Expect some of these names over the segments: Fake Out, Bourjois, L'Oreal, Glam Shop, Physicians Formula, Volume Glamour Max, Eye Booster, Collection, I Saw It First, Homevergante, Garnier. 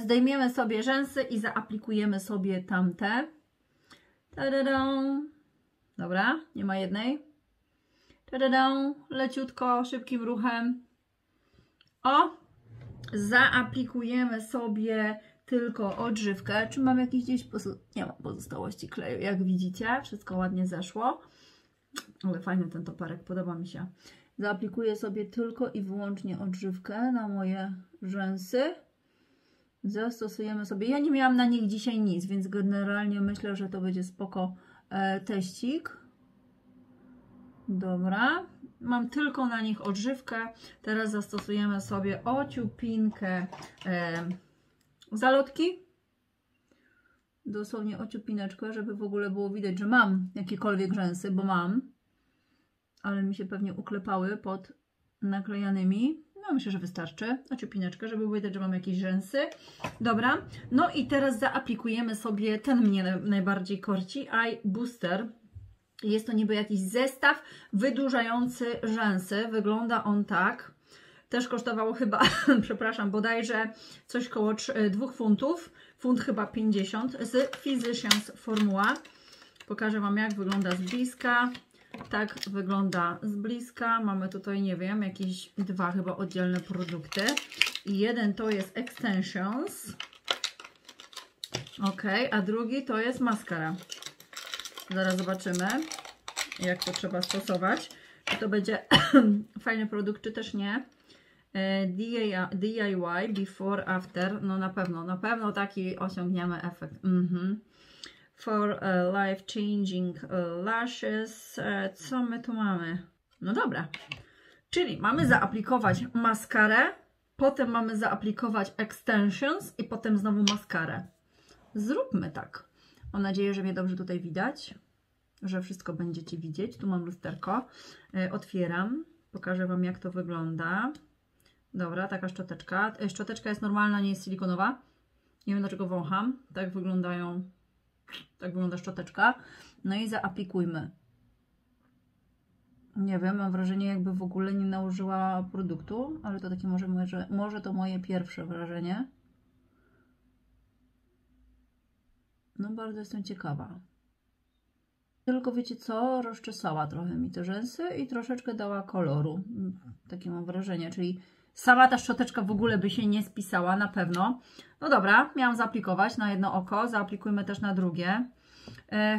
Zdejmiemy sobie rzęsy i zaaplikujemy sobie tamte. Ta-da-dam. Dobra, nie ma jednej. Ta-da-dam. Leciutko, szybkim ruchem. O! Zaaplikujemy sobie tylko odżywkę. Czy mam jakieś gdzieś... Nie mam pozostałości kleju, jak widzicie. Wszystko ładnie zeszło. Ale fajny ten toparek, podoba mi się. Zaaplikuję sobie tylko i wyłącznie odżywkę na moje rzęsy. Zastosujemy sobie... Ja nie miałam na nich dzisiaj nic, więc generalnie myślę, że to będzie spoko teścik. Dobra. Mam tylko na nich odżywkę. Teraz zastosujemy sobie ociupinkę zalotki. Dosłownie ociupineczkę, żeby w ogóle było widać, że mam jakiekolwiek rzęsy, bo mam. Ale mi się pewnie uklepały pod naklejanymi. No myślę, że wystarczy. Ociupineczkę, żeby widać, że mam jakieś rzęsy. Dobra. No i teraz zaaplikujemy sobie ten mnie najbardziej korci. Eye Booster. Jest to niby jakiś zestaw wydłużający rzęsy. Wygląda on tak. Też kosztowało chyba, przepraszam, bodajże coś koło 2 funtów. Funt chyba 50 z Physicians Formula. Pokażę Wam, jak wygląda z bliska. Tak wygląda z bliska. Mamy tutaj, nie wiem, jakieś dwa chyba oddzielne produkty. I jeden to jest Extensions. Ok, a drugi to jest maskara. Zaraz zobaczymy, jak to trzeba stosować. Czy to będzie fajny produkt, czy też nie. DIY, before, after. No na pewno taki osiągniemy efekt. For life changing lashes. Co my tu mamy? No dobra. Czyli mamy zaaplikować maskarę, potem mamy zaaplikować extensions i potem znowu maskarę. Zróbmy tak. Mam nadzieję, że mnie dobrze tutaj widać, że wszystko będziecie widzieć. Tu mam lusterko. Otwieram. Pokażę Wam, jak to wygląda. Dobra, taka szczoteczka. Szczoteczka jest normalna, nie jest silikonowa. Nie wiem, dlaczego wącham. Tak wygląda szczoteczka. No i zaaplikujmy. Nie wiem, mam wrażenie, jakby w ogóle nie nałożyła produktu, ale to takie może to moje pierwsze wrażenie. No bardzo jestem ciekawa. Tylko wiecie co? Rozczesała trochę mi te rzęsy i troszeczkę dała koloru. Takie mam wrażenie, czyli sama ta szczoteczka w ogóle by się nie spisała na pewno. No dobra, miałam zaaplikować na jedno oko, zaaplikujmy też na drugie.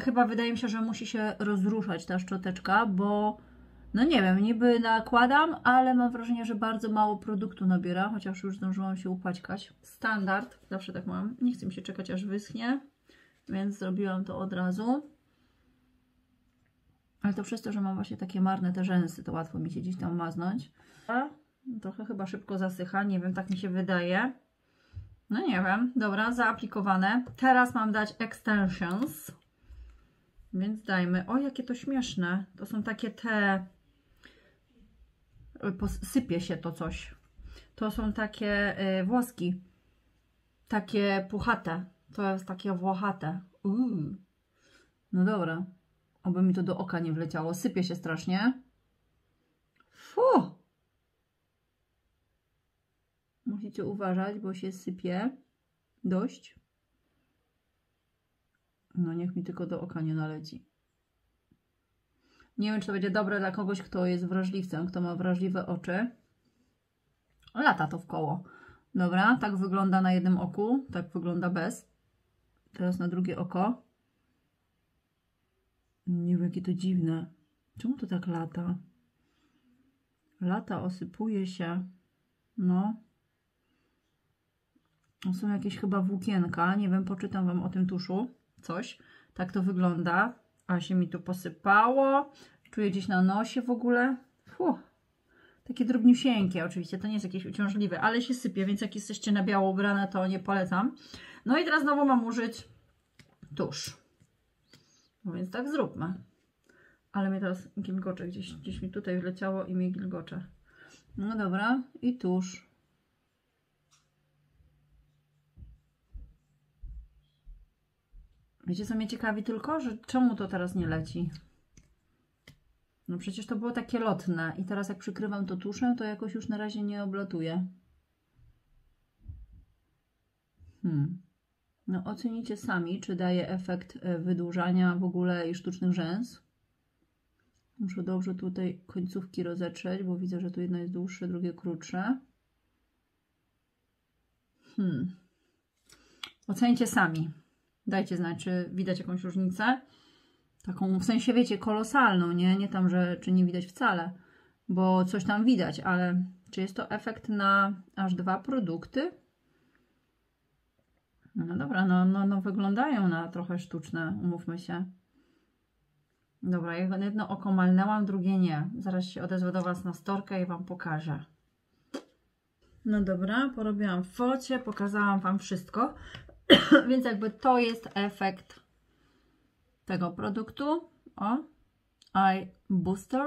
Chyba wydaje mi się, że musi się rozruszać ta szczoteczka, bo no nie wiem, niby nakładam, ale mam wrażenie, że bardzo mało produktu nabiera, chociaż już zdążyłam się upaćkać. Standard, zawsze tak mam, nie chcę mi się czekać, aż wyschnie. Więc zrobiłam to od razu. Ale to przez to, że mam właśnie takie marne te rzęsy, to łatwo mi się gdzieś tam maznąć. Trochę chyba szybko zasycha, nie wiem, tak mi się wydaje. No nie wiem, dobra, zaaplikowane. Teraz mam dać extensions. Więc dajmy. O, jakie to śmieszne. To są takie te... Posypie się to coś. To są takie włoski. Takie puchate. To jest takie włochate. No dobra. Oby mi to do oka nie wleciało. Sypie się strasznie. Fu! Musicie uważać, bo się sypie. Dość. No niech mi tylko do oka nie naleci. Nie wiem, czy to będzie dobre dla kogoś, kto jest wrażliwcem, kto ma wrażliwe oczy. Lata to w koło. Dobra, tak wygląda na jednym oku. Tak wygląda bez. Teraz na drugie oko. Nie wiem, jakie to dziwne. Czemu to tak lata? Lata, osypuje się. No. Są jakieś chyba włókienka. Nie wiem, poczytam Wam o tym tuszu. Coś. Tak to wygląda. A się mi tu posypało. Czuję gdzieś na nosie w ogóle. Fuh. Takie drobniusieńkie, oczywiście, to nie jest jakieś uciążliwe, ale się sypie, więc jak jesteście na biało ubrane, to nie polecam. No i teraz znowu mam użyć tusz. No więc tak zróbmy. Ale mnie teraz gilgocze, gdzieś mi tutaj wleciało i mi gilgocze. No dobra, i tusz. Wiecie, co mnie ciekawi tylko? Że czemu to teraz nie leci? No przecież to było takie lotne i teraz jak przykrywam to tuszem, to jakoś już na razie nie oblatuje. No ocenicie sami, czy daje efekt wydłużania w ogóle i sztucznych rzęs. Muszę dobrze tutaj końcówki rozetrzeć, bo widzę, że tu jedno jest dłuższe, drugie krótsze. Ocencie sami. Dajcie znać, czy widać jakąś różnicę. Taką, w sensie wiecie, kolosalną, nie? Nie tam, że czy nie widać wcale, bo coś tam widać, ale czy jest to efekt na aż 2 produkty? No dobra, no wyglądają na trochę sztuczne, umówmy się. Dobra, jedno oko malnęłam, drugie nie. Zaraz się odezwę do Was na storkę i Wam pokażę. No dobra, porobiłam w focie, pokazałam Wam wszystko. Więc jakby to jest efekt tego produktu. O, Eye Booster.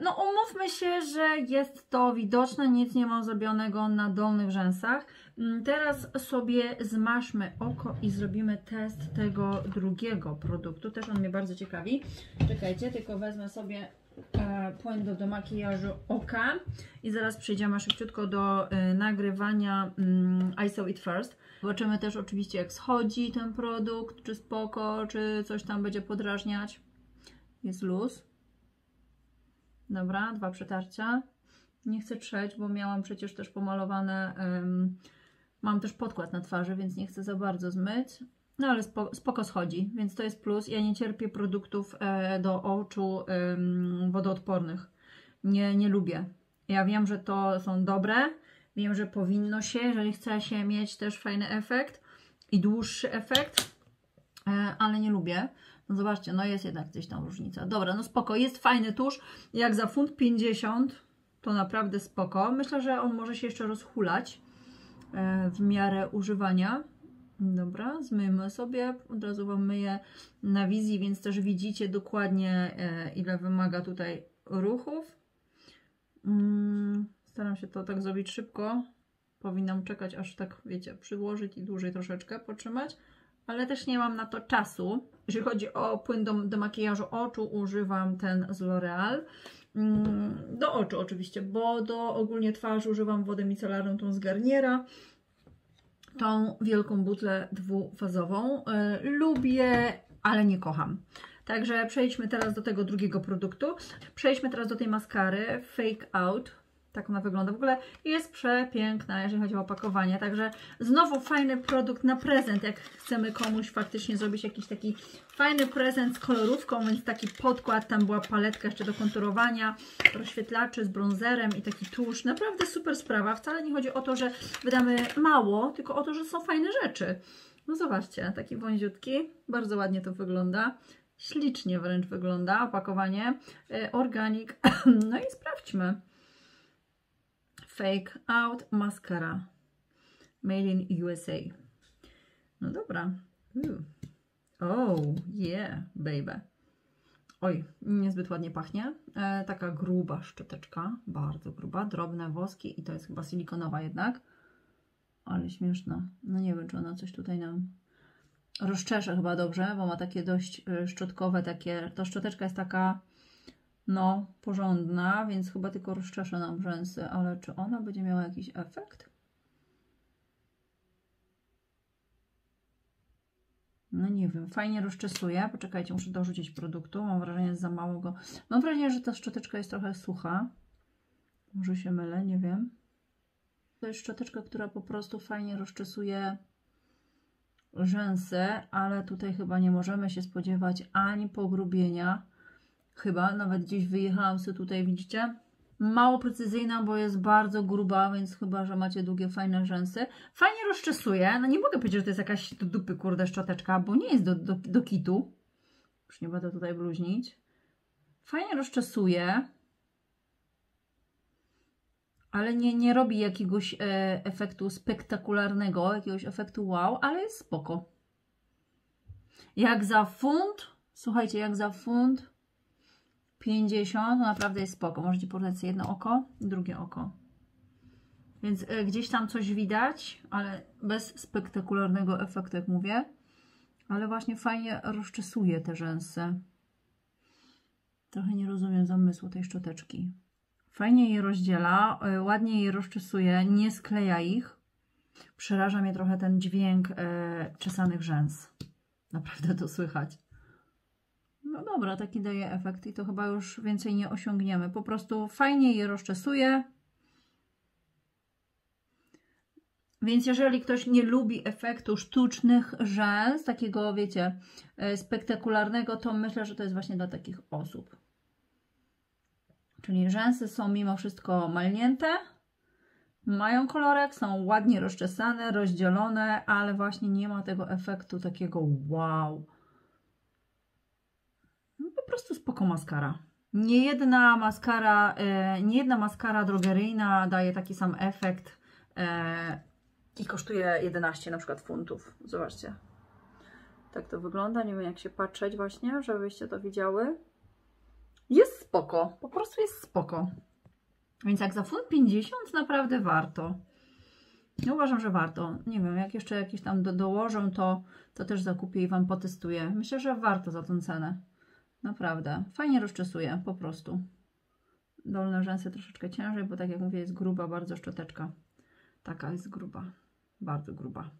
No umówmy się, że jest to widoczne, nic nie mam zrobionego na dolnych rzęsach. Teraz sobie zmaszmy oko i zrobimy test tego drugiego produktu. Też on mnie bardzo ciekawi. Czekajcie, tylko wezmę sobie płyn do makijażu oka i zaraz przejdziemy szybciutko do nagrywania I Saw It First. Zobaczymy też oczywiście, jak schodzi ten produkt, czy spoko, czy coś tam będzie podrażniać. Jest luz. Dobra, 2 przetarcia. Nie chcę trzeć, bo miałam przecież też pomalowane, mam też podkład na twarzy, więc nie chcę za bardzo zmyć. No ale spoko schodzi, więc to jest plus. Ja nie cierpię produktów do oczu wodoodpornych. Nie lubię. Ja wiem, że to są dobre, wiem, że powinno się, jeżeli chce się mieć też fajny efekt i dłuższy efekt, ale nie lubię. No zobaczcie, no jest jednak gdzieś tam różnica. Dobra, no spoko, jest fajny tusz. Jak za £1,50 to naprawdę spoko. Myślę, że on może się jeszcze rozhulać w miarę używania. Dobra, zmyjmy sobie. Od razu Wam myję na wizji, więc też widzicie dokładnie, ile wymaga tutaj ruchów. Staram się to tak zrobić szybko. Powinnam czekać, aż tak, wiecie, przyłożyć i dłużej troszeczkę potrzymać. Ale też nie mam na to czasu. Jeżeli chodzi o płyn do makijażu oczu, używam ten z L'Oreal. Do oczu oczywiście, bo do ogólnie twarzy używam wodę micelarną, tą z Garniera. Tą wielką butlę dwufazową. Lubię, ale nie kocham. Także przejdźmy teraz do tego drugiego produktu. Przejdźmy teraz do tej maskary Fake Out. Tak ona wygląda. W ogóle jest przepiękna, jeżeli chodzi o opakowanie. Także znowu fajny produkt na prezent, jak chcemy komuś faktycznie zrobić jakiś taki fajny prezent z kolorówką, więc taki podkład, tam była paletka jeszcze do konturowania, rozświetlaczy z bronzerem i taki tusz. Naprawdę super sprawa. Wcale nie chodzi o to, że wydamy mało, tylko o to, że są fajne rzeczy. No zobaczcie, taki wąziutki. Bardzo ładnie to wygląda. Ślicznie wręcz wygląda opakowanie. Organik. No i sprawdźmy. Fake Out Mascara Made in USA. No dobra. Oh yeah, baby. Oj, niezbyt ładnie pachnie. Taka gruba szczoteczka. Bardzo gruba. Drobne woski i to jest chyba silikonowa jednak. Ale śmieszna. No nie wiem, czy ona coś tutaj nam rozczesze chyba dobrze, bo ma takie dość szczotkowe takie... Ta szczoteczka jest taka... No, porządna, więc chyba tylko rozczesze nam rzęsy, ale czy ona będzie miała jakiś efekt? No nie wiem, fajnie rozczesuje. Poczekajcie, muszę dorzucić produktu, mam wrażenie, jest za mało go. Mam wrażenie, że ta szczoteczka jest trochę sucha. Może się mylę, nie wiem. To jest szczoteczka, która po prostu fajnie rozczesuje rzęsy, ale tutaj chyba nie możemy się spodziewać ani pogrubienia. Chyba, nawet gdzieś wyjechałam sobie tutaj, widzicie? Mało precyzyjna, bo jest bardzo gruba, więc chyba, że macie długie, fajne rzęsy. Fajnie rozczesuje, no nie mogę powiedzieć, że to jest jakaś do dupy, kurde, szczoteczka, bo nie jest do kitu. Już nie będę tutaj bluźnić. Fajnie rozczesuje, ale nie robi jakiegoś efektu spektakularnego, jakiegoś efektu wow, ale jest spoko. Jak za funt, słuchajcie, jak za funt 50, to naprawdę jest spoko. Możecie porównać sobie jedno oko i drugie oko. Więc gdzieś tam coś widać, ale bez spektakularnego efektu, jak mówię. Ale właśnie fajnie rozczesuje te rzęsy. Trochę nie rozumiem zamysłu tej szczoteczki. Fajnie je rozdziela, ładnie je rozczesuje, nie skleja ich. Przeraża mnie trochę ten dźwięk czesanych rzęs. Naprawdę to słychać. No dobra, taki daje efekt i to chyba już więcej nie osiągniemy. Po prostu fajnie je rozczesuję. Więc jeżeli ktoś nie lubi efektu sztucznych rzęs, takiego, wiecie, spektakularnego, to myślę, że to jest właśnie dla takich osób. Czyli rzęsy są mimo wszystko malnięte, mają kolorek, są ładnie rozczesane, rozdzielone, ale właśnie nie ma tego efektu takiego wow. No po prostu spoko maskara. Nie jedna maskara drogeryjna daje taki sam efekt i kosztuje 11 na przykład funtów. Zobaczcie. Tak to wygląda, nie wiem jak się patrzeć właśnie, żebyście to widziały. Jest spoko, po prostu jest spoko. Więc jak za funt 50 naprawdę warto. Ja uważam, że warto. Nie wiem, jak jeszcze jakieś tam dołożą, to też zakupię i Wam potestuję. Myślę, że warto za tą cenę. Naprawdę. Fajnie rozczesuję, po prostu. Dolne rzęsy troszeczkę ciężej, bo tak jak mówię, jest gruba bardzo szczoteczka. Taka jest gruba. Bardzo gruba.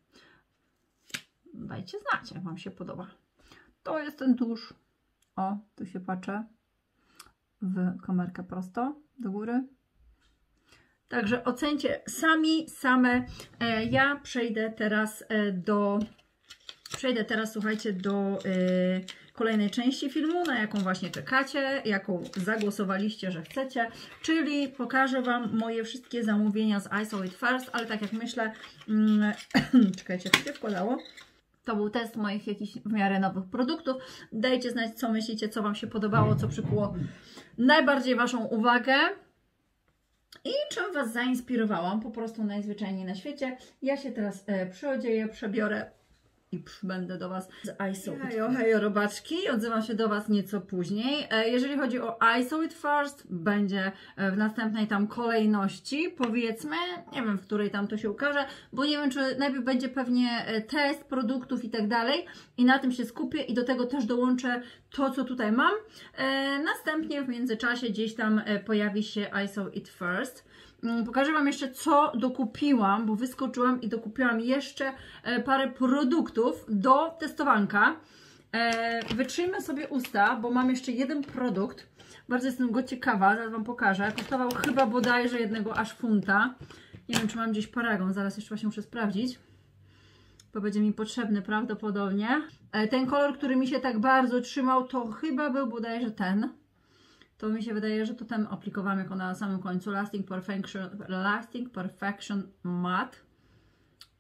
Dajcie znać, jak Wam się podoba. To jest ten tusz. O, tu się patrzę. W kamerkę prosto, do góry. Także ocencie same. Ja przejdę teraz słuchajcie, do kolejnej części filmu, na jaką właśnie czekacie, jaką zagłosowaliście, że chcecie, czyli pokażę Wam moje wszystkie zamówienia z I Saw It First, ale tak jak myślę, czekajcie, co się wkładało. To był test moich jakichś w miarę nowych produktów. Dajcie znać, co myślicie, co Wam się podobało, co przykuło najbardziej Waszą uwagę i czym Was zainspirowałam, po prostu najzwyczajniej na świecie. Ja się teraz przyodzieję, przebiorę i przybędę do Was z I Saw It. Hejo, robaczki, odzywam się do Was nieco później. Jeżeli chodzi o I Saw It First, będzie w następnej tam kolejności, powiedzmy, nie wiem, w której tam to się ukaże, bo nie wiem, czy najpierw będzie pewnie test produktów i tak dalej i na tym się skupię i do tego też dołączę to, co tutaj mam. Następnie w międzyczasie gdzieś tam pojawi się I Saw It First. Pokażę Wam jeszcze, co dokupiłam, bo wyskoczyłam i dokupiłam jeszcze parę produktów do testowanka. Wytrzyjmy sobie usta, bo mam jeszcze jeden produkt. Bardzo jestem go ciekawa, zaraz Wam pokażę. Kosztował chyba bodajże jednego aż funta. Nie wiem, czy mam gdzieś paragon, zaraz jeszcze właśnie muszę sprawdzić. Bo będzie mi potrzebny prawdopodobnie. Ten kolor, który mi się tak bardzo trzymał, to chyba był bodajże ten. To mi się wydaje, że to ten aplikowałam jako na samym końcu. Lasting Perfection Matte.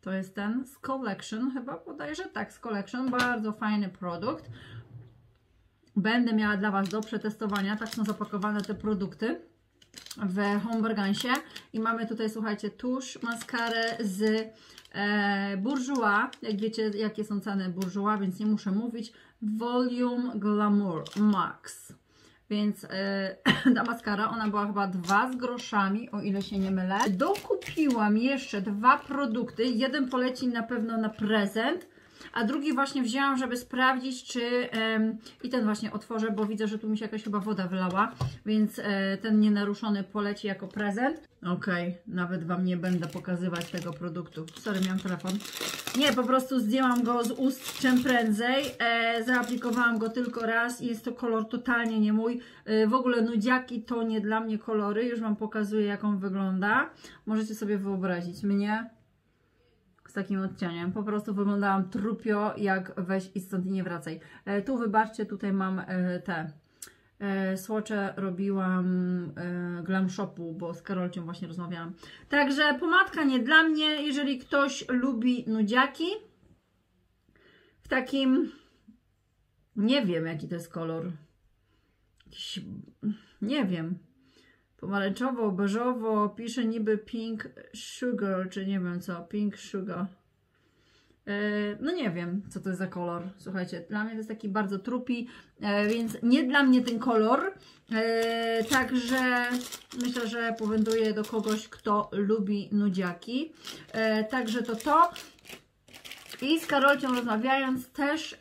To jest ten z Collection, chyba bodajże tak, z Collection. Bardzo fajny produkt. Będę miała dla Was do przetestowania. Tak są zapakowane te produkty w Homevergancie. I mamy tutaj, słuchajcie, tusz, maskarę z Bourjois. Jak wiecie, jakie są ceny Bourjois, więc nie muszę mówić. Volume Glamour Max. Więc ta maskara, ona była chyba 2 z groszami, o ile się nie mylę. Dokupiłam jeszcze 2 produkty, jeden poleci na pewno na prezent, a drugi właśnie wzięłam, żeby sprawdzić, czy... I ten właśnie otworzę, bo widzę, że tu mi się jakaś chyba woda wylała, więc ten nienaruszony poleci jako prezent. Okej, nawet Wam nie będę pokazywać tego produktu. Sorry, miałam telefon. Nie, po prostu zdjęłam go z ust czym prędzej. Zaaplikowałam go tylko raz i jest to kolor totalnie nie mój. W ogóle nudziaki to nie dla mnie kolory. Już Wam pokazuję, jak on wygląda. Możecie sobie wyobrazić mnie z takim odcieniem. Po prostu wyglądałam trupio, jak weź i stąd nie wracaj. Tu wybaczcie, tutaj mam te... Słocze robiłam Glam Shopu, bo z Karolcią właśnie rozmawiałam. Także pomadka nie dla mnie. Jeżeli ktoś lubi nudziaki w takim, nie wiem jaki to jest kolor, jakiś, nie wiem, pomarańczowo, beżowo, pisze niby pink sugar, czy nie wiem co, pink sugar. No nie wiem, co to jest za kolor. Słuchajcie, dla mnie to jest taki bardzo trupi, więc nie dla mnie ten kolor. Także myślę, że powędruję do kogoś, kto lubi nudziaki. Także to. I z Karolcią rozmawiając też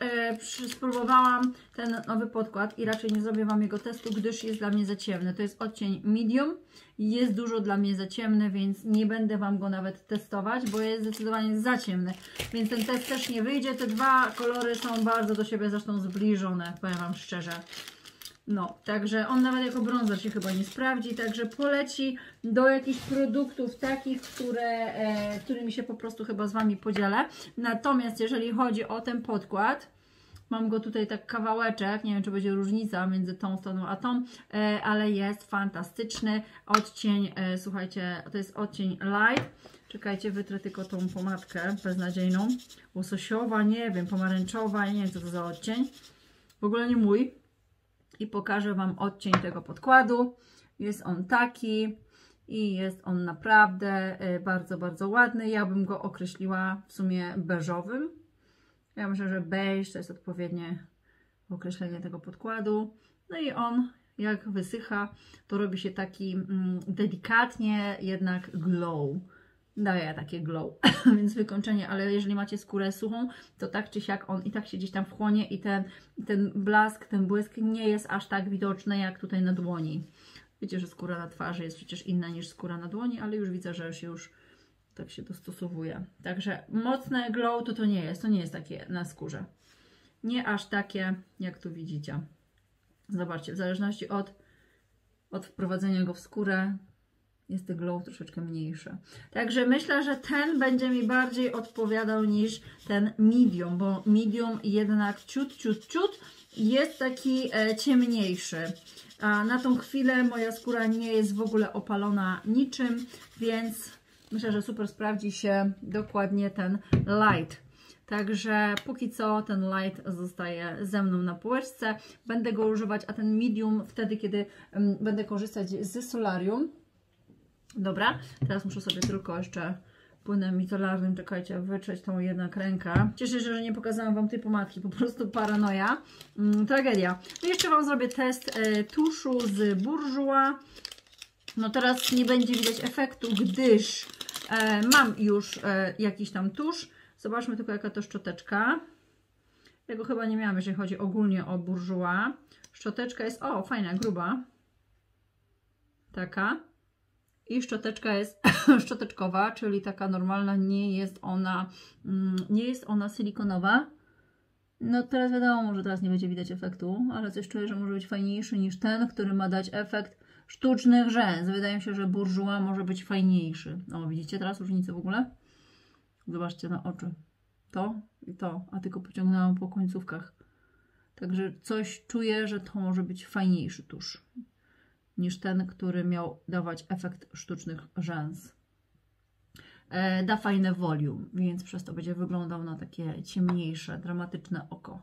spróbowałam ten nowy podkład i raczej nie zrobię Wam jego testu, gdyż jest dla mnie za ciemny. To jest odcień medium, jest dużo dla mnie za ciemny, więc nie będę Wam go nawet testować, bo jest zdecydowanie za ciemny. Więc ten test też nie wyjdzie. Te dwa kolory są bardzo do siebie zresztą zbliżone, powiem Wam szczerze. No, także on nawet jako brązer się chyba nie sprawdzi, także poleci do jakichś produktów takich, którymi się po prostu chyba z Wami podzielę. Natomiast jeżeli chodzi o ten podkład, mam go tutaj tak kawałeczek, nie wiem czy będzie różnica między tą stroną a tą, ale jest fantastyczny odcień, słuchajcie, to jest odcień light. Czekajcie, wytrę tylko tą pomadkę beznadziejną, łososiowa, nie wiem, pomarańczowa, nie wiem co to za odcień, w ogóle nie mój. I pokażę Wam odcień tego podkładu. Jest on taki i jest on naprawdę bardzo, bardzo ładny. Ja bym go określiła w sumie beżowym. Ja myślę, że beige to jest odpowiednie określenie tego podkładu. No i on jak wysycha, to robi się taki delikatnie jednak glow. Daje takie glow, więc wykończenie, ale jeżeli macie skórę suchą, to tak czy siak on i tak się gdzieś tam wchłonie i ten blask, ten błysk nie jest aż tak widoczny jak tutaj na dłoni. Wiecie, że skóra na twarzy jest przecież inna niż skóra na dłoni, ale już widzę, że się już tak się dostosowuje. Także mocne glow to nie jest takie na skórze. Nie aż takie jak tu widzicie. Zobaczcie, w zależności od wprowadzenia go w skórę, jest ten glow troszeczkę mniejszy. Także myślę, że ten będzie mi bardziej odpowiadał niż ten medium, bo medium jednak ciut jest taki ciemniejszy. A na tą chwilę moja skóra nie jest w ogóle opalona niczym, więc myślę, że super sprawdzi się dokładnie ten light. Także póki co ten light zostaje ze mną na półeczce. Będę go używać, a ten medium wtedy, kiedy będę korzystać ze solarium. Dobra, teraz muszę sobie tylko jeszcze płynem micelarnym, czekajcie, wytrzeć tą jednak rękę. Cieszę się, że nie pokazałam Wam tej pomadki, po prostu paranoja, tragedia. No jeszcze Wam zrobię test tuszu z Bourjois. No teraz nie będzie widać efektu, gdyż mam już jakiś tam tusz. Zobaczmy tylko jaka to szczoteczka. Ja go chyba nie miałam, jeżeli chodzi ogólnie o Bourjois. Szczoteczka jest, o fajna, gruba. Taka. I szczoteczka jest szczoteczkowa, czyli taka normalna, nie jest ona silikonowa. No teraz wiadomo, że teraz nie będzie widać efektu, ale coś czuję, że może być fajniejszy niż ten, który ma dać efekt sztucznych rzęs. Wydaje mi się, że Bourjois może być fajniejszy. O, widzicie teraz różnicę w ogóle? Zobaczcie na oczy. To i to, a tylko pociągnęłam po końcówkach. Także coś czuję, że to może być fajniejszy tusz niż ten, który miał dawać efekt sztucznych rzęs. Da fajne volume, więc przez to będzie wyglądał na takie ciemniejsze, dramatyczne oko.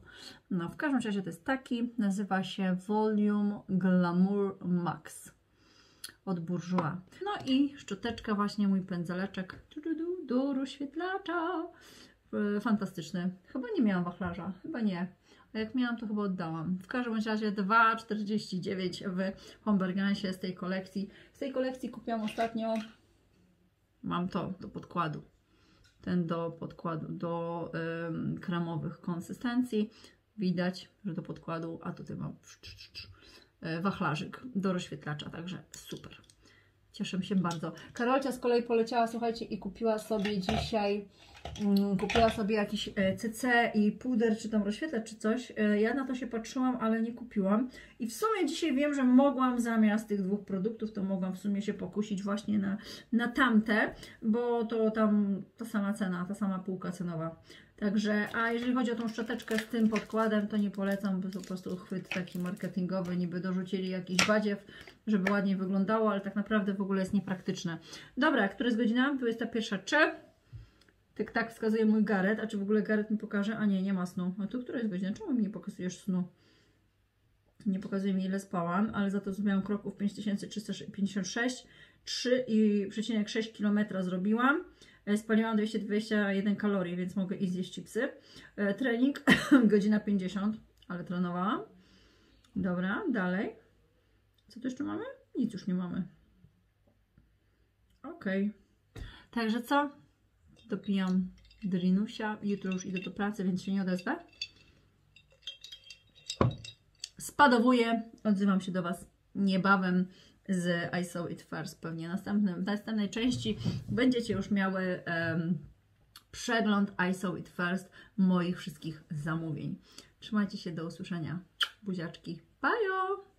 No, w każdym razie to jest taki, nazywa się Volume Glamour Max od Bourjois. No i szczoteczka, właśnie mój pędzeleczek do rozświetlacza. Fantastyczny. Chyba nie miałam wachlarza, chyba nie. A jak miałam, to chyba oddałam. W każdym razie 2,49 w Homevergancie z tej kolekcji. Z tej kolekcji kupiłam ostatnio, mam to do podkładu. Ten do podkładu, do kremowych konsystencji. Widać, że do podkładu, a tutaj mam wachlarzyk do rozświetlacza, także super. Cieszę się bardzo. Karolcia z kolei poleciała, słuchajcie, i kupiła sobie dzisiaj jakiś CC i puder, czy tam rozświetlacz, czy coś. Ja na to się patrzyłam, ale nie kupiłam. I w sumie dzisiaj wiem, że mogłam zamiast tych dwóch produktów, to mogłam w sumie się pokusić właśnie na tamte, bo to tam ta sama cena, ta sama półka cenowa. Także, a jeżeli chodzi o tą szczoteczkę z tym podkładem, to nie polecam, bo to po prostu chwyt taki marketingowy, niby dorzucili jakiś badziew, żeby ładnie wyglądało, ale tak naprawdę w ogóle jest niepraktyczne. Dobra, która jest godzina? 21:03. Tak wskazuje mój Gareth, a czy w ogóle Gareth mi pokaże? A nie, nie ma snu. A tu która jest godzina? Czemu mi nie pokazujesz snu? Nie pokazuje mi ile spałam, ale za to zrobiłam kroków 5356, 3,6 km zrobiłam. Spaliłam 221 kalorii, więc mogę iść zjeść chipsy. Trening, godzina 50, ale trenowałam. Dobra, dalej. Co tu jeszcze mamy? Nic już nie mamy. Okej. Także co? Dopijam drinusia. Jutro już idę do pracy, więc się nie odezwę. Spadowuję. Odzywam się do Was niebawem z I Saw It First. Pewnie w następnej części będziecie już miały przegląd I Saw It First moich wszystkich zamówień. Trzymajcie się, do usłyszenia. Buziaczki. Bajo!